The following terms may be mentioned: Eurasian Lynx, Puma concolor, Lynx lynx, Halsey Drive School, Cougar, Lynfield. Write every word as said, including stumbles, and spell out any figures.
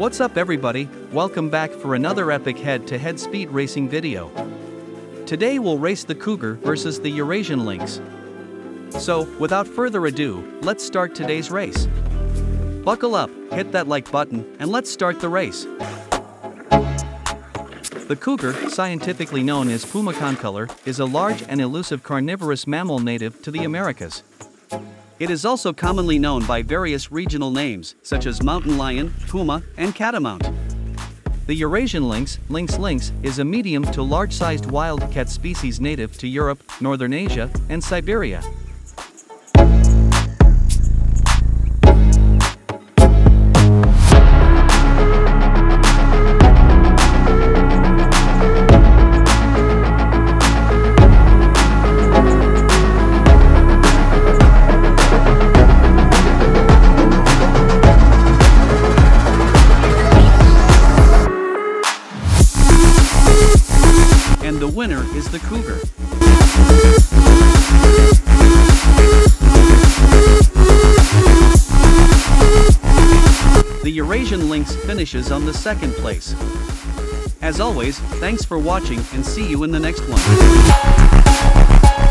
What's up everybody, welcome back for another epic head-to-head speed racing video. Today we'll race the Cougar versus the Eurasian Lynx. So, without further ado, let's start today's race. Buckle up, hit that like button, and let's start the race. The cougar, scientifically known as Puma concolor, is a large and elusive carnivorous mammal native to the Americas. It is also commonly known by various regional names, such as mountain lion, puma, and catamount. The Eurasian lynx, lynx lynx, is a medium to large-sized wildcat species native to Europe, Northern Asia, and Siberia. And the winner is the cougar. The Eurasian lynx finishes on the second place. As always, thanks for watching and see you in the next one.